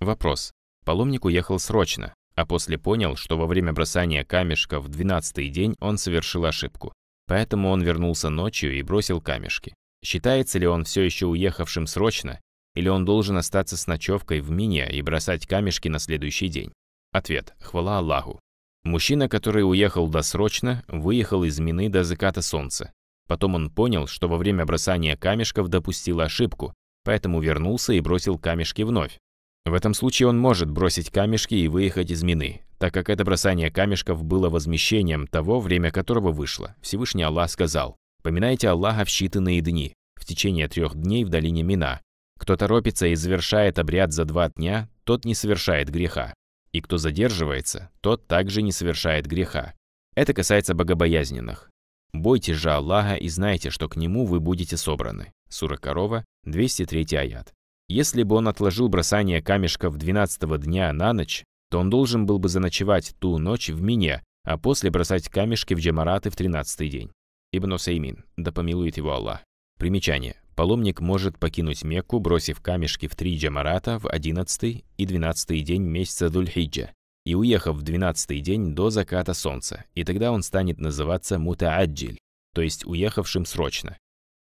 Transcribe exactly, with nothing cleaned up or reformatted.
Вопрос. Паломник уехал срочно, а после понял, что во время бросания камешка в двенадцатый день он совершил ошибку. Поэтому он вернулся ночью и бросил камешки. Считается ли он все еще уехавшим срочно, или он должен остаться с ночевкой в минья и бросать камешки на следующий день? Ответ. Хвала Аллаху. Мужчина, который уехал досрочно, выехал из Мины до заката солнца. Потом он понял, что во время бросания камешков допустил ошибку, поэтому вернулся и бросил камешки вновь. В этом случае он может бросить камешки и выехать из Мины, так как это бросание камешков было возмещением того, время которого вышло. Всевышний Аллах сказал: «Поминайте Аллаха в считанные дни, в течение трех дней в долине Мина. Кто торопится и завершает обряд за два дня, тот не совершает греха. И кто задерживается, тот также не совершает греха». Это касается богобоязненных. «Бойтесь же Аллаха и знайте, что к Нему вы будете собраны». Сура Корова, двести третий аят. Если бы он отложил бросание камешков двенадцатого дня на ночь, то он должен был бы заночевать ту ночь в мине, а после бросать камешки в джамараты в тринадцатый день. Ибн Усеймин, да помилует его Аллах. Примечание. Паломник может покинуть Мекку, бросив камешки в три джамарата в одиннадцатый и двенадцатый день месяца Дульхиджа и уехав в двенадцатый день до заката солнца, и тогда он станет называться мутааджиль, то есть уехавшим срочно.